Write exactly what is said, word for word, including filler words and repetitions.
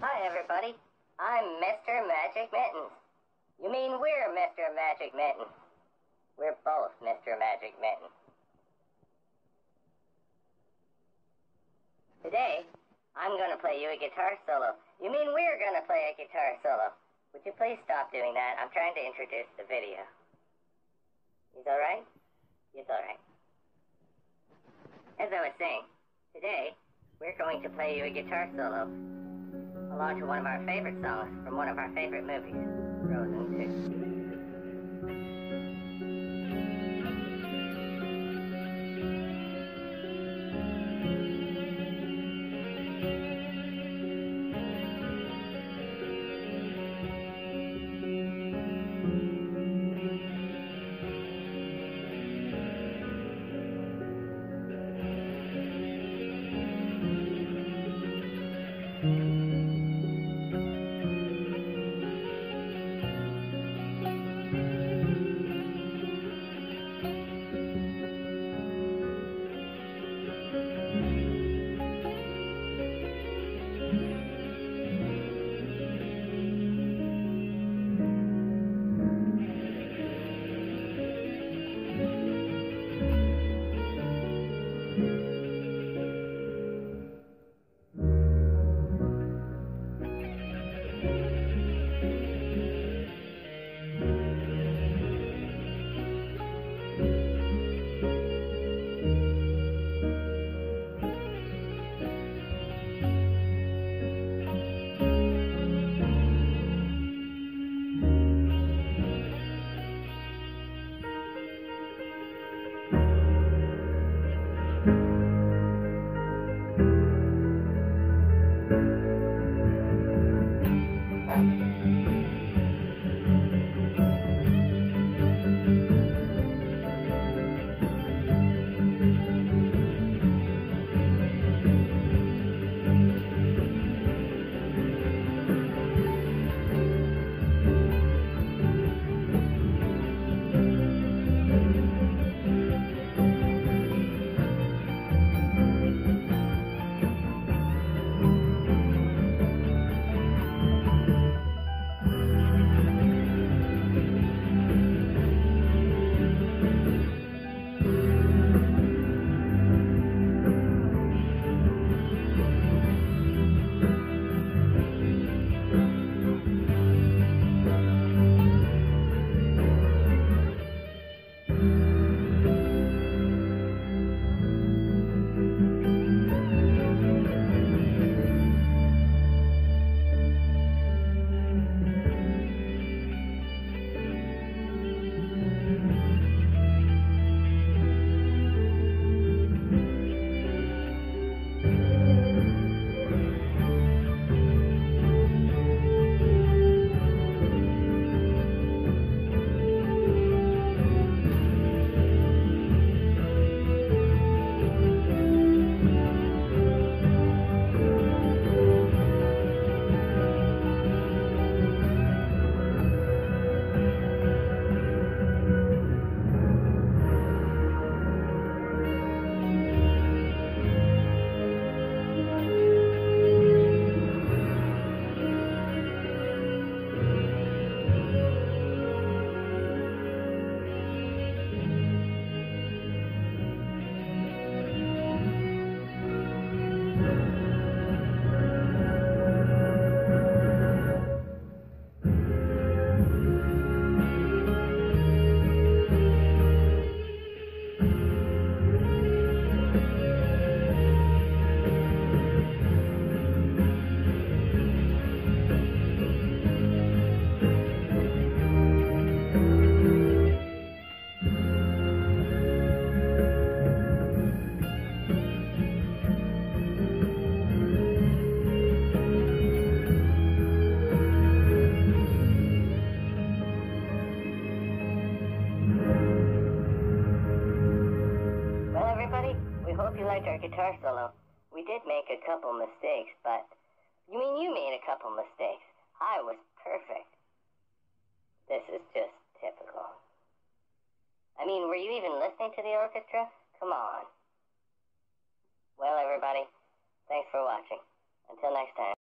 Hi, everybody. I'm Mister Magic Mittens. You mean we're Mister Magic Mittens. We're both Mister Magic Mittens. Today, I'm going to play you a guitar solo. You mean we're going to play a guitar solo. Would you please stop doing that? I'm trying to introduce the video. Is all right? It's all right. As I was saying, today, we're going to play you a guitar solo along to one of our favorite songs from one of our favorite movies, Frozen two. Our guitar solo. We did make a couple mistakes, but you mean you made a couple mistakes. I was perfect. This is just typical. I mean, were you even listening to the orchestra? Come on. Well, everybody, thanks for watching. Until next time.